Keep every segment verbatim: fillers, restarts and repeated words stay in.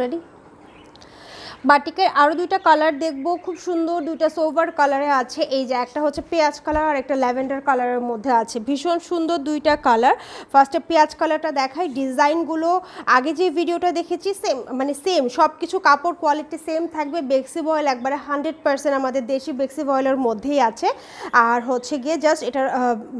Ready. বাটিকের আরও দুইটা কালার দেখব, খুব সুন্দর দুইটা সোভার কালারে আছে। এই যে একটা হচ্ছে পেঁয়াজ কালার আর একটা ল্যাভেন্ডার কালারের মধ্যে আছে, ভীষণ সুন্দর দুইটা কালার। ফার্স্টে পেঁয়াজ কালারটা দেখাই। ডিজাইনগুলো আগে যে ভিডিওটা দেখেছি সেম, মানে সেম সব কিছু, কাপড় কোয়ালিটি সেম থাকবে। বেক্সি ভয়েল একবারে হান্ড্রেড পারসেন্ট আমাদের দেশি বেক্সি ভয়েলের মধ্যেই আছে। আর হচ্ছে গিয়ে জাস্ট এটার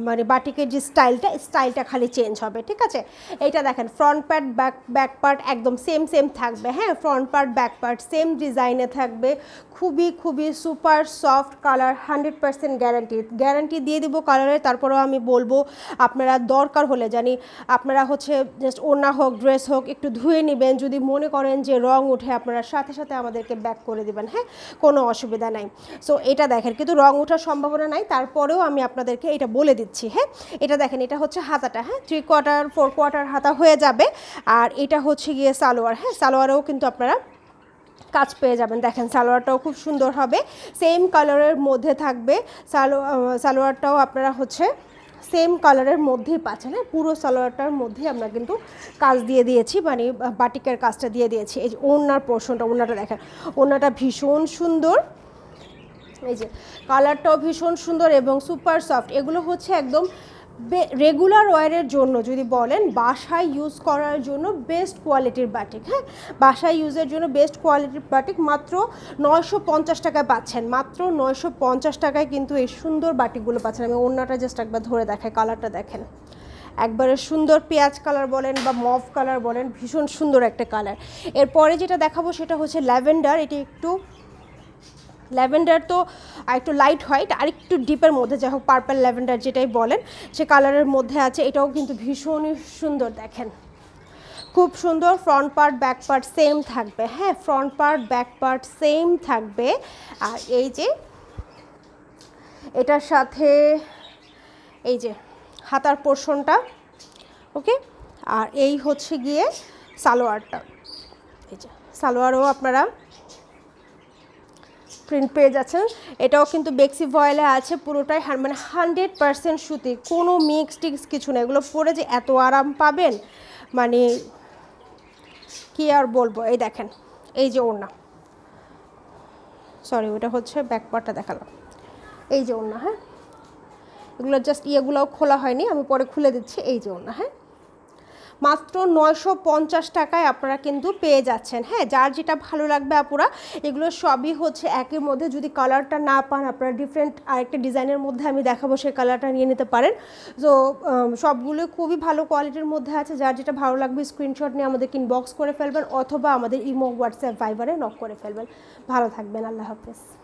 মানে বাটিকের যে স্টাইলটা, স্টাইলটা খালি চেঞ্জ হবে, ঠিক আছে। এইটা দেখেন, front part back back part একদম সেম সেম থাকবে। হ্যাঁ, front part back part same ডিজাইনে থাকবে। খুবই খুবই super soft colour, hundred percent guarantee, guarantee দিয়ে দিব কালারে। তারপরেও আমি বলবো আপনারা দরকার হলে, জানি আপনারা হচ্ছে জাস্ট ওড়না হোক ড্রেস হোক একটু ধুয়ে নেবেন, যদি মনে করেন যে রং উঠে আপনারা সাথে সাথে আমাদেরকে ব্যাক করে দেবেন, হ্যাঁ কোনো অসুবিধা নাই। সো এটা দেখেন, কিন্তু রং ওঠার সম্ভাবনা নাই, তারপরেও আমি আপনাদেরকে এটা বলে দিচ্ছি। হ্যাঁ, এটা দেখেন, এটা হচ্ছে হাতাটা, হ্যাঁ থ্রি কোয়ার্টার ফোর কোয়ার্টার হাতা হয়ে যাবে। আর এটা হচ্ছে গিয়ে সালোয়ার, হ্যাঁ সালোয়ারেও কিন্তু আপনারা কাজ পেয়ে যাবেন। দেখেন সালোয়ারটাও খুব সুন্দর হবে, সেম কালারের মধ্যে থাকবে। সালো সালোয়ারটাও আপনারা হচ্ছে সেম কালারের মধ্যেই পাচ্ছেন। হ্যাঁ, পুরো সালোয়ারটার মধ্যেই আমরা কিন্তু কাজ দিয়ে দিয়েছি, মানে বাটিকের কাজটা দিয়ে দিয়েছি। এই যে ওড়নার পোর্শনটা, ওড়নাটা দেখেন, ওড়নাটা ভীষণ সুন্দর। এই যে কালারটাও ভীষণ সুন্দর এবং সুপার সফট। এগুলো হচ্ছে একদম রেগুলার ওয়ারের জন্য, যদি বলেন বাসায় ইউজ করার জন্য বেস্ট কোয়ালিটির বাটিক। হ্যাঁ, বাসায় ইউজের জন্য বেস্ট কোয়ালিটির বাটিক মাত্র নয়শো পঞ্চাশ টাকায় পাচ্ছেন, মাত্র নয়শো পঞ্চাশ টাকায় কিন্তু এই সুন্দর বাটিকগুলো পাচ্ছেন। আমি ওড়নাটা জাস্ট একবার ধরে দেখাই, কালারটা দেখেন একবারে সুন্দর, পেঁয়াজ কালার বলেন বা মভ কালার বলেন, ভীষণ সুন্দর একটা কালার। এরপরে যেটা দেখাবো সেটা হচ্ছে ল্যাভেন্ডার। এটি একটু ল্যাভেন্ডার তো একটু লাইট হোয়াইট আর একটু ডিপের মধ্যে, যাই হোক পার্পল ল্যাভেন্ডার যেটাই বলেন সে কালারের মধ্যে আছে। এটাও কিন্তু ভীষণই সুন্দর, দেখেন খুব সুন্দর। Front part back part same থাকবে, হ্যাঁ front part back part same থাকবে। আর এই যে এটার সাথে এই যে হাতার পোর্শনটা, ওকে। আর এই হচ্ছে গিয়ে সালোয়ারটা, এই যে সালোয়ারও আপনারা প্রিন্ট পেয়ে যাচ্ছেন। এটাও কিন্তু বেক্সি ভয়েলে আছে, পুরোটাই মানে হান্ড্রেড পারসেন্ট সুতি, কোনো মিক্স টিক্স কিছু না। এগুলো পরে যে এত আরাম পাবেন মানে কি আর বলবো। এই দেখেন, এই যে ওড়না, সরি ওটা হচ্ছে ব্যাকপার্টটা দেখালাম। এই যে ওড়না, হ্যাঁ এগুলো জাস্ট ইয়েগুলোও খোলা হয়নি, আমি পরে খুলে দিচ্ছি। এই যে ওড়না, হ্যাঁ মাত্র নয়শো পঞ্চাশ টাকায় আপনারা কিন্তু পেয়ে যাচ্ছেন। হ্যাঁ, যার যেটা ভালো লাগবে আপুরা, এগুলো সবই হচ্ছে একের মধ্যে। যদি কালারটা না পান আপনারা ডিফারেন্ট আরেকটা ডিজাইনের মধ্যে আমি দেখাবো, সেই কালারটা নিয়ে নিতে পারেন। তো সবগুলো খুবই ভালো কোয়ালিটির মধ্যে আছে, যার যেটা ভালো লাগবে স্ক্রিনশট নিয়ে আমাদের ইনবক্স করে ফেলবেন, অথবা আমাদের ইমো হোয়াটসঅ্যাপ ভাইবারে নক করে ফেলবেন। ভালো থাকবেন, আল্লাহ হাফেজ।